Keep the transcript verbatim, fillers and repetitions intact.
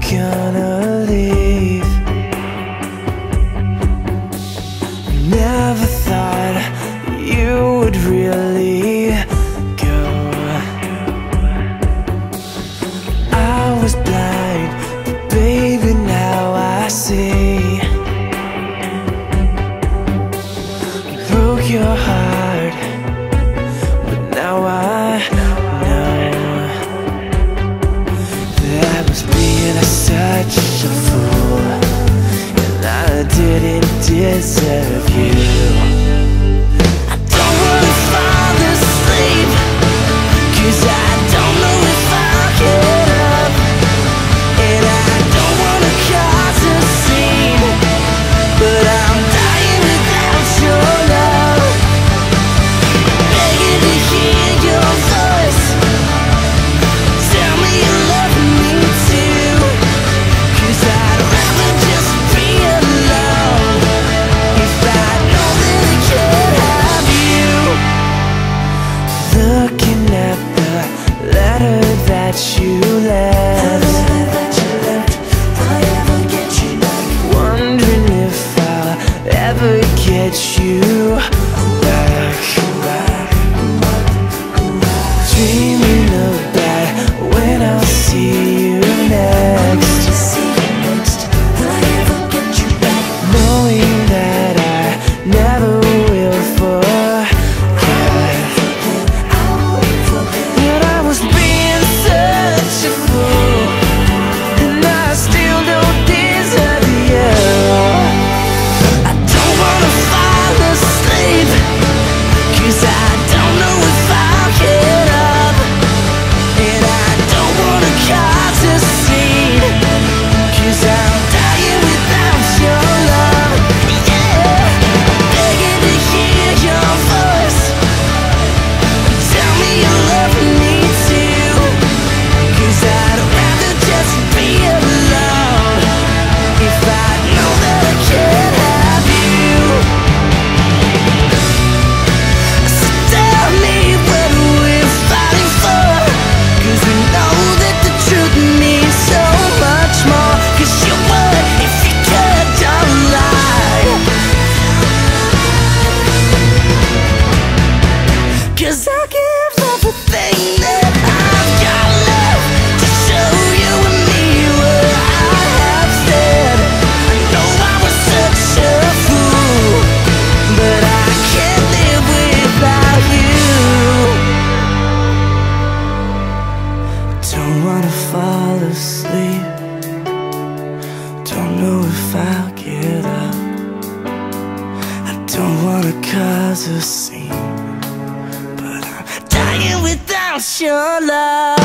gonna leave. Never thought you would really go. I was blind, but baby, now I see. You broke your heart, but now I such a fool, and I didn't deserve you. I don't wanna fall asleep, cause I don't know if I'll get up, and I don't wanna cause a scene, but I'm dying without your love. I'm begging to hear your voice, tell me you love me too. You left, that you left, will I ever get you back? Wondering if I'll ever get you back. Dreaming of that when I'll see you next. Will I ever get you back? Knowing that I never will forget that I was being such a fool, and I still don't deserve you. I don't wanna fall asleep, cause I don't know if I'll get up, and I don't wanna cause a scene, cause I'm dying without your love. Yeah, I'm begging to hear your voice, tell me you love me too, cause I'd rather just be alone if I know that I can't have you. So tell me what we're fighting for, cause we know that the truth means so much more. Cause you would if you could, don't lie, cause I give everything that I've got left to show you and me what I have said. I know I was such a fool, but I can't live without you. Don't wanna fall asleep, don't know if I'll get up. I don't wanna cause a scene, but I'm dying without your love.